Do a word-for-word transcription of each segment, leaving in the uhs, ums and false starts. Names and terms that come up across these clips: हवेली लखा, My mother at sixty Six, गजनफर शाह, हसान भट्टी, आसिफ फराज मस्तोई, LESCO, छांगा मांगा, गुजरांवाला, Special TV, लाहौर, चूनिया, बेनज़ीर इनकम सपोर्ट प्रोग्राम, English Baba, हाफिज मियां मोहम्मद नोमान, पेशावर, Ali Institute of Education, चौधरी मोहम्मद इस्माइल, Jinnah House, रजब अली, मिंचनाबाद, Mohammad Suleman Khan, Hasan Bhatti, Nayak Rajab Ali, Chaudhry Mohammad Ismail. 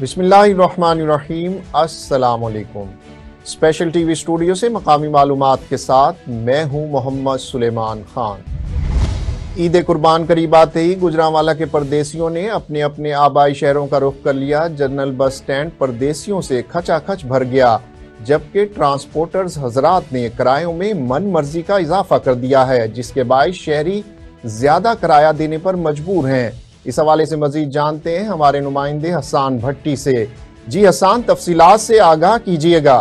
बिस्मिल्लाहिर्रहमानिर्रहीम, अस्सलामुअलैकुम। Special TV studio से मकामी मालूमात के साथ मैं हूं मोहम्मद सुलेमान खान। ईद कुर्बान करीब आते ही गुजरांवाला के परदेसियों ने अपने अपने आबाई शहरों का रुख कर लिया। जनरल बस स्टैंड परदेसियों से खचाखच भर गया, जबकि ट्रांसपोर्टर्स हजरात ने किरायों में मन मर्जी का इजाफा कर दिया है, जिसके बायस शहरी ज्यादा किराया देने पर मजबूर हैं। इस हवाले से मजीद जानते हैं हमारे नुमाइंदे हसान भट्टी से। जी हसान, तफसीलात से आगाह कीजिएगा।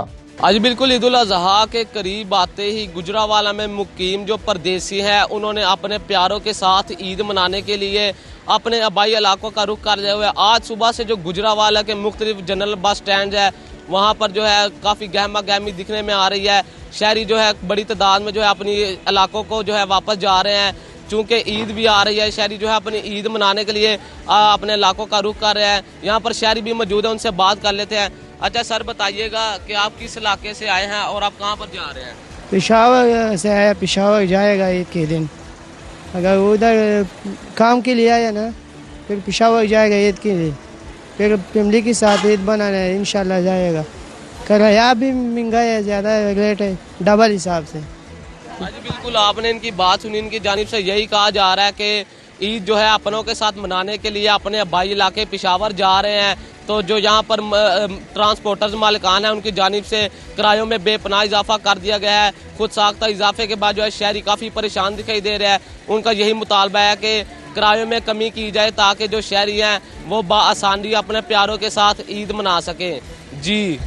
आज बिल्कुल ईद उल अजहा के करीब आते ही गुजरांवाला में मुकीम जो परदेसी हैं, उन्होंने अपने प्यारों के साथ ईद मनाने के लिए अपने आबाई इलाकों का रुख करते हुए आज सुबह से जो गुजरांवाला के मुख्तलिफ जनरल बस स्टैंड है, वहाँ पर जो है काफ़ी गहमा गहमी दिखने में आ रही है। शहरी जो है बड़ी तादाद में जो है अपनी इलाकों को जो है वापस जा रहे हैं, चूँकि ईद भी आ रही है। शहरी जो है अपनी ईद मनाने के लिए आ, अपने इलाकों का रुख कर रहे हैं। यहाँ पर शहरी भी मौजूद है, उनसे बात कर लेते हैं। अच्छा सर, बताइएगा कि आप किस इलाके से आए हैं और आप कहाँ पर जा रहे हैं? पेशावर से आया, पेशावर जाएगा ईद के दिन। अगर उधर काम के लिए आया ना, फिर पेशावर जाएगा ईद के दिन, फिर फैमिली के साथ ईद मनाना है, इंशाल्लाह जाएगा। किराया भी महंगा है, ज़्यादा रेट है, डबल हिसाब से। जी बिल्कुल, आपने इनकी बात सुनी। इनकी जानिब से यही कहा जा रहा है कि ईद जो है अपनों के साथ मनाने के लिए अपने आबाई इलाके पेशावर जा रहे हैं, तो जो यहाँ पर ट्रांसपोर्टर्स मालिकान हैं उनकी जानिब से किरायों में बेपनाह इजाफा कर दिया गया है। खुद साख्ता इजाफे के बाद जो है शहरी काफ़ी परेशान दिखाई दे रहे हैं। उनका यही मुतालबा है कि किरायों में कमी की जाए ताकि जो शहरी हैं वो बआसानी अपने प्यारों के साथ ईद मना सकें। जी,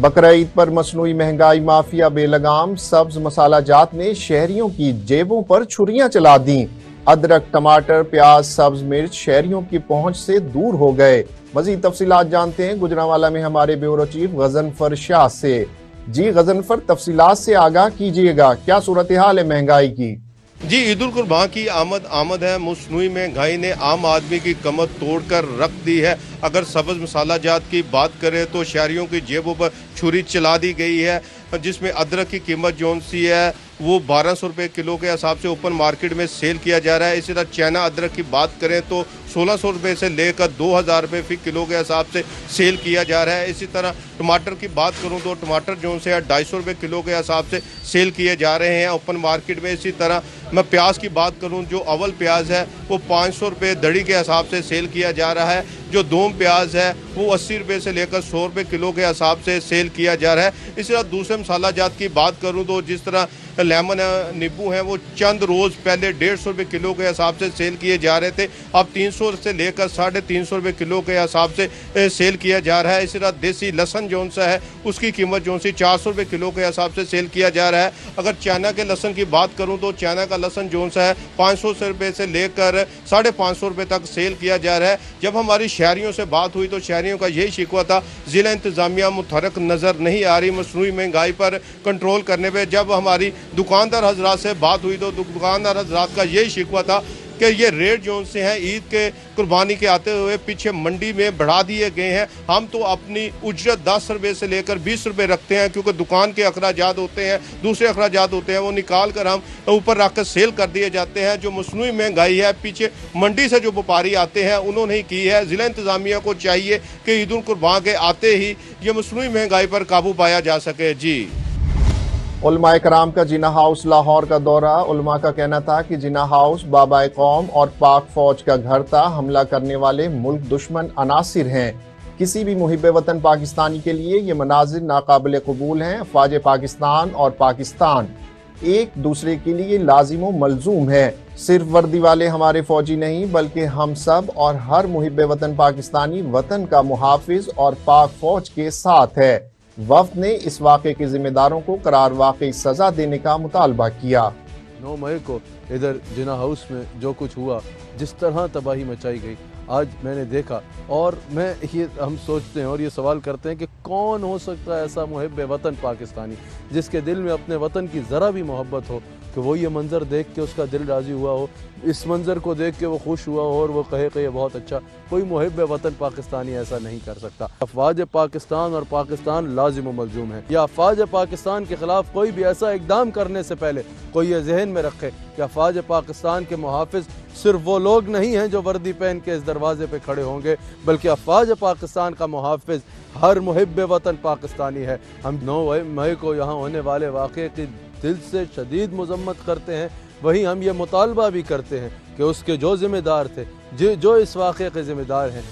बकरा ईद पर मसनूई महंगाई माफिया बेलगाम सब्ज मसाला जात ने शहरियों की जेबों पर छुरियां चला दी। अदरक, टमाटर, प्याज, सब्ज मिर्च शहरियों की पहुंच से दूर हो गए। मजीद तफसीलात जानते हैं गुजरांवाला में हमारे ब्यूरो चीफ गजनफर शाह से। जी गजनफर, तफसीलात से आगाह कीजिएगा, क्या सूरत हाल है महंगाई की? जी, ईद उल कुर्बान की आमद आमद है। मसनूई महंगाई ने आम आदमी की कमर तोड़ कर रख दी है। अगर सब्ज़ मसाला जात की बात करें तो शहरियों की जेबों पर छुरी चला दी गई है, जिसमें अदरक की कीमत जो सी है वो बारह सौ रुपये किलो के हिसाब से ओपन मार्केट में सेल किया जा रहा है। इसी तरह चाइना अदरक की बात करें तो सोलह सौ रुपये से लेकर दो हज़ार रुपये फी किलो के हिसाब से सेल किया जा रहा है। इसी तरह टमाटर की बात करूं तो टमाटर जो से है ढाई सौ रुपये किलो के हिसाब से सेल किए जा रहे हैं ओपन मार्केट में। इसी तरह मैं प्याज की बात करूं, जो अवल प्याज है वो पाँच सौ रुपये दड़ी के हिसाब से सेल किया जा रहा है। जो दोम प्याज है वो अस्सी रुपये से लेकर सौ रुपये किलो के हिसाब से सेल किया जा रहा है। इसी तरह दूसरे मसाला जात की बात करूं तो जिस तरह लेमन नींबू हैं वो चंद रोज़ पहले डेढ़ सौ रुपये किलो के हिसाब से सेल किए जा रहे थे, अब तीन सौ से लेकर साढ़े तीन सौ रुपये किलो के हिसाब से सेल किया जा रहा है। इसी तरह देसी लहसन जो सा है उसकी कीमत जो सी चार सौ रुपये किलो के हिसाब से सेल किया जा रहा है। अगर चाइना के लहसन की बात करूँ तो चाइना का लहसन जो सा है पाँच सौ रुपये से लेकर साढ़े पाँच सौ रुपये तक सेल किया जा रहा है। जब हमारी शहरियों से बात हुई तो शहरियों का यही शिकवा था, ज़िला इंतज़ामिया मुतहरक नज़र नहीं आ रही मसनूई महंगाई पर कंट्रोल करने पर। जब हमारी दुकानदार हजरात से बात हुई तो दुकानदार हजरात का यही शिकवा था कि ये रेट जो से हैं ईद के कुर्बानी के आते हुए पीछे मंडी में बढ़ा दिए गए हैं। हम तो अपनी उजरत दस रुपये से लेकर बीस रुपये रखते हैं, क्योंकि दुकान के अखराजात होते हैं, दूसरे अखराजात होते हैं, वो निकाल कर हम ऊपर रख कर सेल कर दिए जाते हैं। जो मसनूई महंगाई है पीछे मंडी से जो व्यापारी आते हैं उन्होंने ही की है। ज़िला इंतज़ामिया को चाहिए कि ईद उल कुर्बान के आते ही ये मसनूई महंगाई पर काबू पाया जा सके। जी, उलमा कराम का जिन्ना हाउस लाहौर का दौरा। उलमा का कहना था कि जिन्ना हाउस बाबाए कौम और पाक फौज का घर था। हमला करने वाले मुल्क दुश्मन अनासिर हैं। किसी भी मुहिब वतन पाकिस्तानी के लिए ये मनाजिर नाकाबिल कबूल हैं। अफवाज पाकिस्तान और पाकिस्तान एक दूसरे के लिए लाजिम व मलजूम है। सिर्फ वर्दी वाले हमारे फौजी नहीं, बल्कि हम सब और हर मुहिब वतन पाकिस्तानी वतन का मुहाफिज और पाक फौज के साथ है। वफ्द ने इस वाक़े के जिम्मेदारों को करार वाक़ई सजा देने का मुतालबा किया। नौ मई को इधर जिन्ना हाउस में जो कुछ हुआ, जिस तरह तबाही मचाई गई, आज मैंने देखा। और मैं ये हम सोचते हैं और ये सवाल करते हैं कि कौन हो सकता है ऐसा मुहिब वतन पाकिस्तानी जिसके दिल में अपने वतन की ज़रा भी मोहब्बत हो कि वो ये मंज़र देख के उसका दिल राज़ी हुआ हो, इस मंज़र को देख के वो खुश हुआ हो और वो कहे कि ये बहुत अच्छा। कोई मुहिब वतन पाकिस्तानी ऐसा नहीं कर सकता। अफवाज पाकिस्तान और पाकिस्तान लाजिम व मलजूम है। या अफवाज पाकिस्तान के ख़िलाफ़ कोई भी ऐसा इकदाम करने से पहले कोई ये जहन में रखे कि अफवाज पाकिस्तान के मुहाफ़िज़ सिर्फ वो लोग नहीं हैं जो वर्दी पहन के इस दरवाजे पे खड़े होंगे, बल्कि अफवाज पाकिस्तान का मुहाफिज हर मुहिब वतन पाकिस्तानी है। हम नौ मई को यहाँ होने वाले वाक़े की दिल से शदीद मजम्मत करते हैं। वहीं हम ये मुतालबा भी करते हैं कि उसके जो ज़िम्मेदार थे, जो इस वाक़े के ज़िम्मेदार हैं,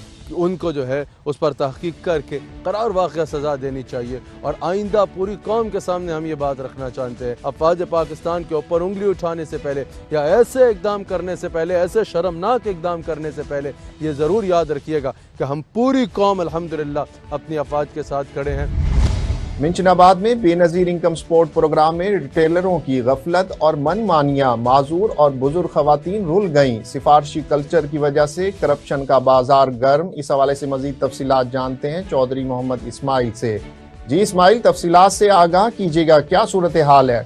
उनको जो है उस पर तहकीक करके करार वाक़िया सज़ा देनी चाहिए। और आइंदा पूरी कौम के सामने हम ये बात रखना चाहते हैं, अफवाज पाकिस्तान के ऊपर उंगली उठाने से पहले या ऐसे इक़दाम करने से पहले, ऐसे शर्मनाक इक़दाम करने से पहले ये ज़रूर याद रखिएगा कि हम पूरी कौम अल्हम्दुलिल्लाह अपनी अफवाज के साथ खड़े हैं। मिंचनाबाद में बेनज़ीर इनकम सपोर्ट प्रोग्राम में रिटेलरों की गफलत और मनमानियां, माजूर और बुजुर्ग खवातीन रुल गईं। सिफारशी कल्चर की वजह से करप्शन का बाजार गर्म। इस हवाले से मज़ीद तफसीलात जानते हैं चौधरी मोहम्मद इस्माइल से। जी इस्माइल, तफसीलात से आगाह कीजिएगा, क्या सूरत हाल है?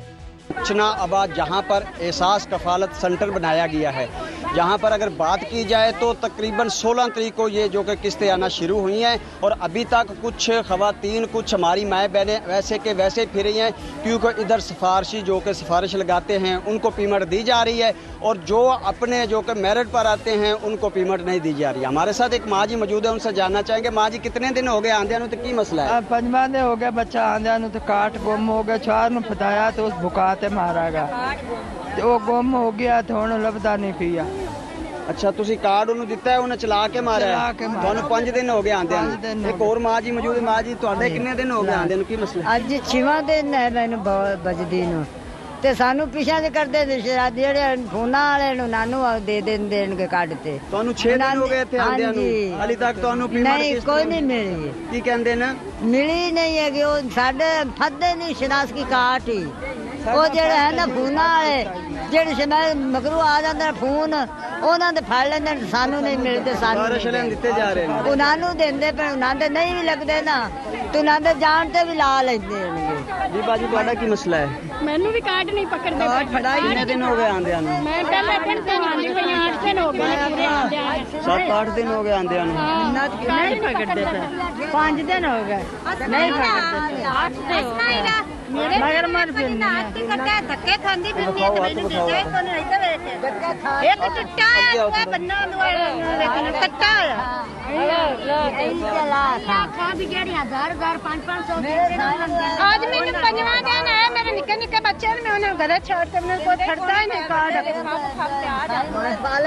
मिंचनाबाद जहाँ पर एहसास कफालत सेंटर बनाया गया है, यहाँ पर अगर बात की जाए तो तकरीबन सोलह तारीख को ये जो कि किस्तें आना शुरू हुई हैं और अभी तक कुछ खवातीन, कुछ हमारी माएँ बहनें वैसे के वैसे फिर रही हैं, क्योंकि इधर सिफारशी जो कि सिफारिश लगाते हैं उनको पेमेंट दी जा रही है और जो अपने जो कि मेरिट पर आते हैं उनको पेमेंट नहीं दी जा रही है। हमारे साथ एक माँ जी मौजूद है, उनसे जानना चाहेंगे। माँ जी, कितने दिन हो गए आंध्या तो की मसला है? पंजवा दिन हो गया, बच्चा आंध्या तो काट गुम हो गया, चार में बताया तो उस बुका मारा गया तो गुम हो गया, तो लभदा नहीं पिया। अच्छा, तुसी कार्ड उन्हें दिता है, उन्हें चला के मारा है। थानू पांच दिन हो गए आंदे हैं। एक और माँ जी मौजूद है। माँ जी, तुहाडे कितने दिन हो गए आंदे हैं? की मसला अज छेवां दिन है मैनू बजदी नूं ते सानू पिछा जे करदे ने जेड़े फोना वाले नूं नानू दे देन देन के कार्ड ते। तुहानू छह दिन हो गए इत्थे आंदे नूं, हाली तक तुहानू पेमेंट नहीं कोई नहीं मिली। की कहंदे ना मिली नहीं है कि ओ साडे फदे नहीं शरास की काट ही वो जेड़े है ना फोना वाले जेड़े शनाई मगरू आ जांदा फोन ਉਹਨਾਂ ਦੇ ਫੜ ਲੈਂਦੇ ਨੇ, ਸਾਨੂੰ ਨਹੀਂ ਮਿਲਦੇ। ਸਾਨੂੰ ਰਸ਼ਲਨ ਦਿੱਤੇ ਜਾ ਰਹੇ ਨੇ, ਉਹਨਾਂ ਨੂੰ ਦਿੰਦੇ ਪਰ ਉਹਨਾਂ ਦੇ ਨਹੀਂ ਵੀ ਲੱਗਦੇ ਨਾ, ਤੇ ਉਹਨਾਂ ਦੇ ਜਾਣ ਤੇ ਵੀ ਲਾ ਲੈਂਦੇ ਨੇ। ਜੀ ਬਾਜੀ, ਤੁਹਾਡਾ ਕੀ ਮਸਲਾ ਹੈ? ਮੈਨੂੰ ਵੀ ਕਾਰਡ ਨਹੀਂ ਪਕੜਦੇ। ਫੜਾ ਕਿੰਨੇ ਦਿਨ ਹੋ ਗਏ ਆਂਦਿਆਂ ਨੂੰ? ਮੈਂ ਪਹਿਲਾਂ ਪੜਦੇ ਨਹੀਂ ਪਈ, ਅੱਠ ਦਿਨ ਹੋ ਗਏ ਆਂਦਿਆਂ ਨੂੰ, सात आठ दिन हो गए आंदियां नूं। नहीं पकड़ते, पांच दिन हो गए नहीं पकड़ते, आठ दिन हो गए। मगर मर भी नहीं है, धक्के खांदी फिरनी है। मैंने देखा है कोने रहता बैठे धक्का खा एक टट्टा है बन्ना वाला टट्टा है चला खा भी गया हजार हजार पाँच सौ आदमी ने पंजवा दिन है। मेरे निके निके बच्चे ने उन्हें घर छोड़ के उन्हें कोई खड़ता ही नहीं कार्ड।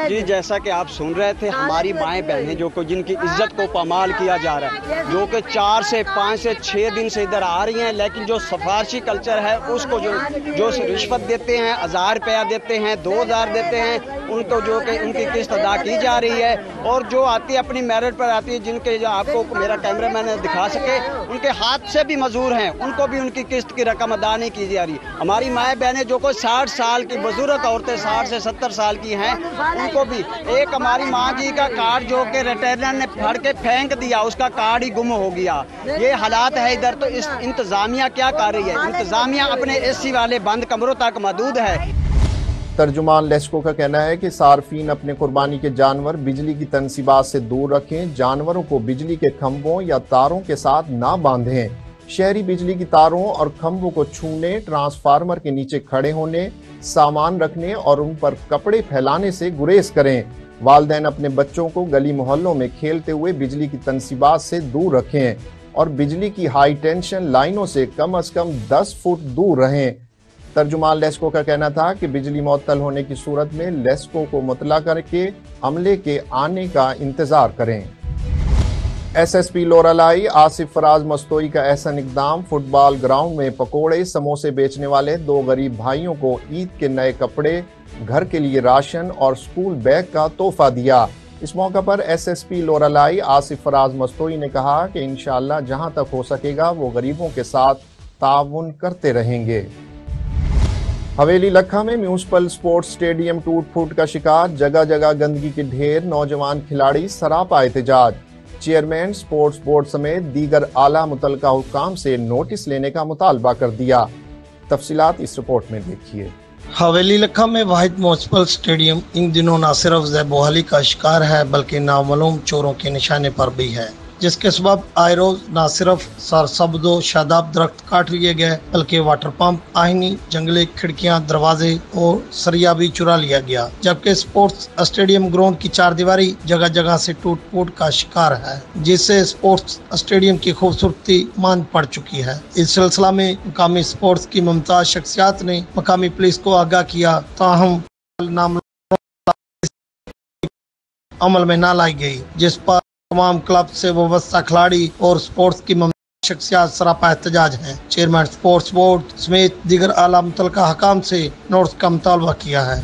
जी, जैसा कि आप सुन रहे थे, हमारी माएँ बहनें जो को जिनकी इज्जत को पामाल किया जा रहा है, जो कि चार से पाँच से छः दिन से इधर आ रही हैं, लेकिन जो सिफारशी कल्चर है उसको जो जो रिश्वत देते हैं, हजार रुपया देते हैं, दो हजार देते हैं, उनको जो कि उनकी किस्त अदा की जा रही है। और जो आती है अपनी मेरिट पर आती है, जिनके जो आपको मेरा कैमरामैन दिखा सके, उनके हाथ से भी मजदूर हैं, उनको भी उनकी किस्त की रकम अदा नहीं की जा रही। हमारी माएँ बहनें जो कोई साठ साल की बुजुर्ग औरतें, साठ से सत्तर साल की हैं, उनको भी एक हमारी माँ जी का कार्ड जो कि रिटेलर ने फड़ के फेंक दिया, उसका कार्ड ही गुम हो गया। ये हालात है इधर। तो इस इंतजामिया क्या कर रही है? इंतजामिया अपने एसी वाले बंद कमरों तक महदूद है। तर्जुमान लेस्को का कहना है कि सार्फिन अपने कुर्बानी के जानवर बिजली की तनसीबात से दूर रखें, जानवरों को बिजली के खंभों या तारों के साथ ना बांधें। शहरी बिजली की तारों और खंभों को छूने, ट्रांसफार्मर के नीचे खड़े होने, सामान रखने और उन पर कपड़े फैलाने से गुरेज करें। वालदैन अपने बच्चों को गली मोहल्लों में खेलते हुए बिजली की तनसीबात से दूर रखें और बिजली की हाई टेंशन लाइनों से कम अज़ कम दस फुट दूर रहें। तर्जुमान लेस्को का कहना था कि बिजली मअतल होने की सूरत में लेस्को को मुतला करके अमले के आने का इंतजार करें। S S P Loralai आसिफ फराज मस्तोई का एहसन इकदाम। फुटबॉल ग्राउंड में पकोड़े, समोसे बेचने वाले दो गरीब भाइयों को ईद के नए कपड़े, घर के लिए राशन और स्कूल बैग का तोहफा दिया। इस मौके पर S S P Loralai आसिफ फराज मस्तोई ने कहा कि इंशाअल्लाह जहां तक हो सकेगा वो गरीबों के साथ ताउन करते रहेंगे। हवेली लखा में म्यूनसिपल स्पोर्ट्स स्टेडियम टूट फूट का शिकार, जगह जगह गंदगी के ढेर, नौजवान खिलाड़ी सरापा एहतजाज। चेयरमैन स्पोर्ट्स बोर्ड समेत दीगर आला मुतलका हुकाम से नोटिस लेने का मुतालबा कर दिया। तफसीलात इस रिपोर्ट में देखिए। हवेली लखा में वाहिद म्यूनसिपल स्टेडियम इन दिनों न सिर्फ जयबोहाली का शिकार है बल्कि नामालूम चोरों के निशाने पर भी है। जिसके सबब आए रोज न सिर्फ सरसब्दो शादाब दरख्त काट लिए गए बल्कि वाटर पंप, आहनी, जंगले, खिड़कियाँ, दरवाजे और सरिया भी चुरा लिया गया, जबकि स्पोर्ट्स स्टेडियम ग्राउंड की चार दीवारी जगह जगह से टूट फूट का शिकार है, जिससे स्पोर्ट्स स्टेडियम की खूबसूरती मांद पड़ चुकी है। इस सिलसिला में मुकामी स्पोर्ट्स की मुमताज शख्सियात ने मुकामी पुलिस को आगाह किया, ताहम नाम अमल में न लाई गई, जिस पर तमाम क्लब से वाबस्ता खिलाड़ी और स्पोर्ट्स की शख्सियात सरापा एहतजाज हैं। चेयरमैन स्पोर्ट्स बोर्ड समेत दीगर आला मुतलका हकाम से नोट्स का मुतालबा किया है।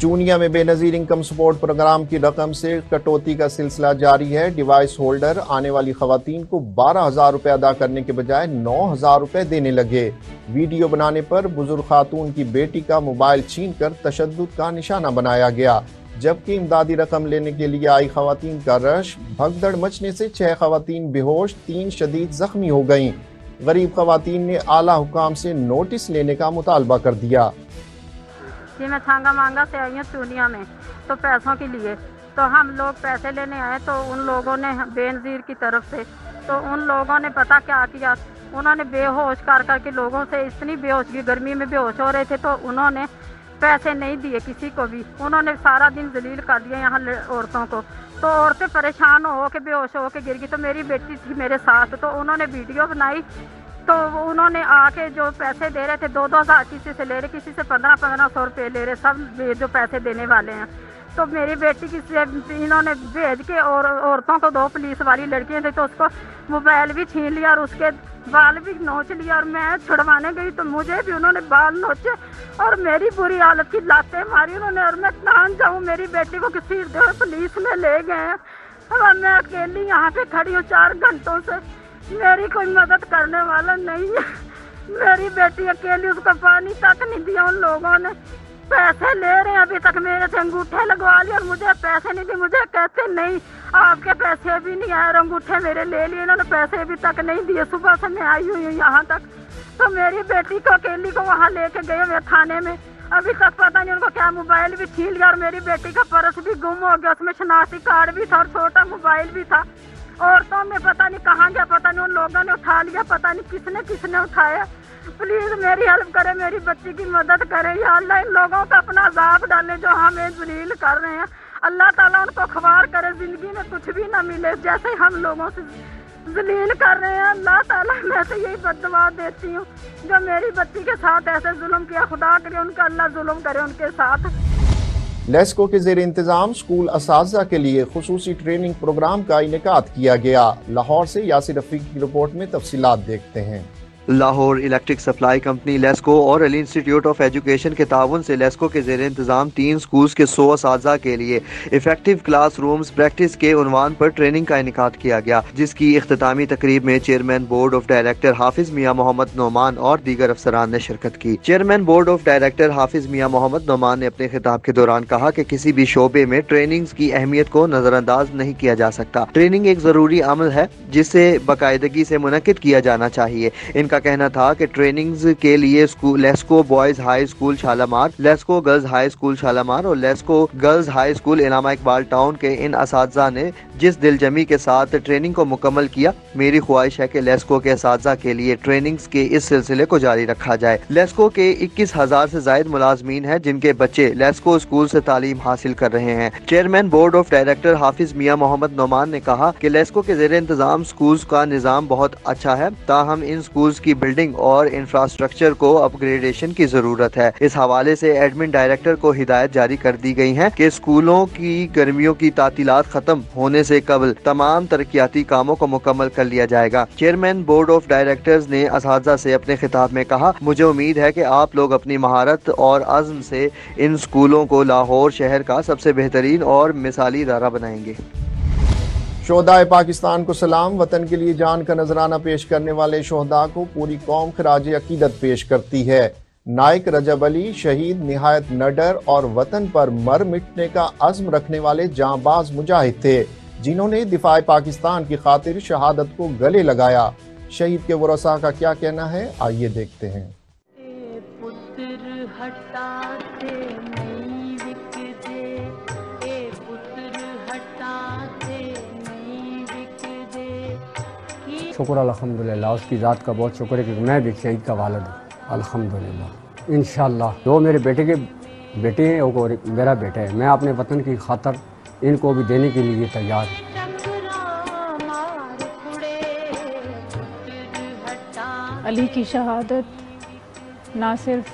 चूनिया में बेनज़ीर इनकम सपोर्ट प्रोग्राम की रकम से कटौती का सिलसिला जारी है। डिवाइस होल्डर आने वाली खवातीन को बारह हजार रुपये अदा करने के बजाय नौ हजार रुपये देने लगे। वीडियो बनाने पर बुजुर्ग खातून की बेटी का मोबाइल छीन कर तशद्दुद का निशाना बनाया गया, जबकि इमदादी रकम लेने के लिए आई खवातीन का रश। भगदड़ मचने से छह खवातीन बेहोश, तीन शदीद जख्मी हो गईं। गरीब खवातीन ने आला हुकाम से नोटिस लेने का मुतालबा कर दिया। जी मैं छांगा मांगा से आई हूँ चूनिया में, तो पैसों के लिए तो हम लोग पैसे लेने आए तो उन लोगों ने बेनज़ीर की तरफ से, तो उन लोगों ने पता क्या किया, उन्होंने बेहोश कर करके लोगों से इतनी बेहोशगी, गर्मी में बेहोश हो रहे थे, तो उन्होंने पैसे नहीं दिए किसी को भी। उन्होंने सारा दिन जलील कर दिया यहाँ औरतों को, तो औरतें परेशान हो के बेहोश हो के गिर गई। तो मेरी बेटी थी मेरे साथ, तो उन्होंने वीडियो बनाई, तो उन्होंने आके जो पैसे दे रहे थे दो दो हज़ार किसी से ले रहे, किसी से पंद्रह पंद्रह सौ रुपये ले रहे, सब जो पैसे देने वाले हैं। तो मेरी बेटी किसी से इन्होंने भेज के और औरतों को, दो पुलिस वाली लड़कियाँ थी, तो उसको मोबाइल भी छीन लिया और उसके बाल भी नोच लिया। और मैं छुड़वाने गई तो मुझे भी उन्होंने बाल नोचे और मेरी बुरी हालत की लातें मारी उन्होंने, और मैं तान जाऊँ। मेरी बेटी को किसी पुलिस में ले गए हैं और मैं अकेली यहाँ पे खड़ी हूँ चार घंटों से, मेरी कोई मदद करने वाला नहीं है। मेरी बेटी अकेली, उसको पानी तक नहीं दिया उन लोगों ने। पैसे ले रहे हैं, अभी तक मेरे से अंगूठे लगवा लिए और मुझे पैसे नहीं दिए। मुझे कहते नहीं आपके पैसे भी नहीं आए, अंगूठे मेरे ले लिए इन्होंने, पैसे अभी तक नहीं दिए। सुबह से मैं आई हुई हूँ यहाँ तक, तो मेरी बेटी को अकेली को वहाँ लेके गए हुए थाने में, अभी तक पता नहीं उनको क्या, मोबाइल भी छीन लिया और मेरी बेटी का पर्स भी गुम हो गया, उसमें शनाख्ती कार्ड भी था और छोटा मोबाइल भी था। औरतों में पता नहीं कहाँ गया, पता नहीं उन लोगों ने उठा लिया, पता नहीं किसने किसने उठाया। प्लीज़ मेरी हेल्प करें, मेरी बच्ची की मदद करें। या अल्लाह इन लोगों का अपना अजाब डालें जो हमें जलील कर रहे हैं। अल्लाह ताला उनको ख्वार करे, ज़िंदगी में कुछ भी ना मिले, जैसे हम लोगों से जलील कर रहे हैं। अल्लाह ताला मैं तो यही बददुआ देती हूँ, जो मेरी बच्ची के साथ ऐसे जुल्म किया, खुदा करे उनका अल्लाह जुल्म करे उनके साथ। लेस्को के ज़ेरे इंतज़ाम स्कूल असातिज़ा के लिए खुसूसी ट्रेनिंग प्रोग्राम का इनेकाद किया गया। लाहौर से यासिर रफ़ीक की रिपोर्ट में तफसीलात देखते हैं। लाहौर electric supply company LESCO और अली इंस्टीट्यूट ऑफ एजुकेशन के ताउन से लेस्को के ज़ेरे इंतज़ाम तीन स्कूल्स के सौ असातिज़ा के लिए इफेक्टिव क्लास रूम्स प्रैक्टिस के उनवान पर ट्रेनिंग का इनेकाद किया गया, जिसकी इख्तितामी तकरीब में chairman board of director हाफिज मियां मोहम्मद नोमान और दीगर अफसरान ने शिरकत की। Chairman board of director हाफिज मियां मोहम्मद नोमान ने अपने खिताब के दौरान कहा कि किसी भी शोबे में ट्रेनिंग्स की अहमियत को नज़रअंदाज नहीं किया जा सकता। ट्रेनिंग एक ज़रूरी अमल है जिसे बाकायदगी से मुनक़िद किया जाना चाहिए। इनका कहना था कि ट्रेनिंग्स के लिए school LESCO boys high school Shalamar, LESCO girls high school Shalamar और LESCO girls high school Allama Iqbal town के इन असातिज़ा ने जिस दिलजमी के साथ ट्रेनिंग को मुकम्मल किया, मेरी ख्वाहिश है कि लेस्को के असातिज़ा के लिए ट्रेनिंग्स के इस सिलसिले को जारी रखा जाए। लेस्को के इक्कीस हजार से जायद मुलाजमीन है जिनके बच्चे लेस्को स्कूल से तालीम हासिल कर रहे हैं। Chairman board of director हाफिज मियां मोहम्मद नोमान ने कहा कि लेस्को के ज़ेरे इंतज़ाम स्कूल का निज़ाम बहुत अच्छा है, ताहम इन स्कूल की बिल्डिंग और इंफ्रास्ट्रक्चर को अपग्रेडेशन की जरूरत है। इस हवाले से एडमिन डायरेक्टर को हिदायत जारी कर दी गई है कि स्कूलों की गर्मियों की तातीलात खत्म होने से कबल तमाम तरक्याती कामों को मुकम्मल कर लिया जाएगा। चेयरमैन बोर्ड ऑफ डायरेक्टर्स ने असातिज़ा से अपने खिताब में कहा, मुझे उम्मीद है कि आप लोग अपनी महारत और अज़्म से इन स्कूलों को लाहौर शहर का सबसे बेहतरीन और मिसाली इदारा बनाएंगे। शोहदाए पाकिस्तान को सलाम। वतन के लिए जान का नजराना पेश करने वाले शोहदा को पूरी कौम खराज अकीदत पेश करती है। नायक रजब अली शहीद, निहायत नडर और वतन पर मर मिटने का अज़्म रखने वाले जांबाज मुजाहिद थे, जिन्होंने दिफाए पाकिस्तान की खातिर शहादत को गले लगाया। शहीद के वरसा का क्या कहना है, आइए देखते हैं। शुक्र अल्हम्दुलिल्लाह, उसकी ज़ात का बहुत शुक्र है कि मैं भी शहीद का वालिद हूँ अल्हम्दुलिल्लाह। इंशाअल्लाह दो मेरे बेटे के बेटे हैं और मेरा बेटा है, मैं अपने वतन की खातर इनको भी देने के लिए तैयार हूँ। अली की शहादत ना सिर्फ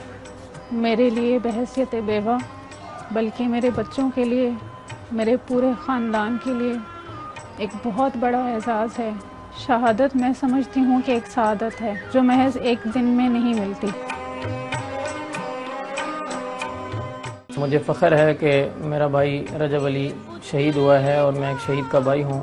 मेरे लिए बहैसियत बेवा बल्कि मेरे बच्चों के लिए, मेरे पूरे ख़ानदान के लिए एक बहुत बड़ा एहसास है। शहादत मैं समझती हूँ कि एक सआदत है जो महज एक दिन में नहीं मिलती। मुझे फ़ख्र है कि मेरा भाई रजब अली शहीद हुआ है और मैं एक शहीद का भाई हूँ,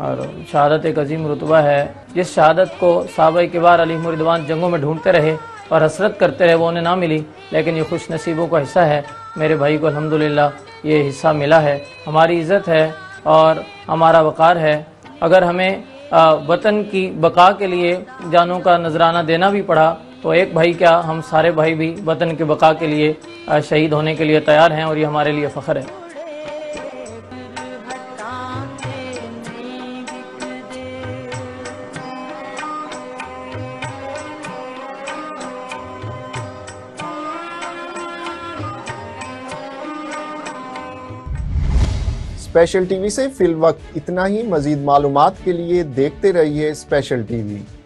और शहादत एक अजीम रुतबा है। जिस शहादत को साहबाए किबार अलैहिमुर्दवान जंगों में ढूंढते रहे और हसरत करते रहे वो उन्हें ना मिली, लेकिन ये खुश नसीबों का हिस्सा है। मेरे भाई को अल्हम्दुलिल्लाह ये हिस्सा मिला है। हमारी इज़्ज़त है और हमारा वक़ार है। अगर हमें वतन की बका के लिए जानों का नजराना देना भी पड़ा तो एक भाई क्या, हम सारे भाई भी वतन की बका के लिए शहीद होने के लिए तैयार हैं और ये हमारे लिए फ़ख्र है। स्पेशल टीवी से फिल वक्त इतना ही। मजीद मालूमात के लिए देखते रहिए स्पेशल टीवी।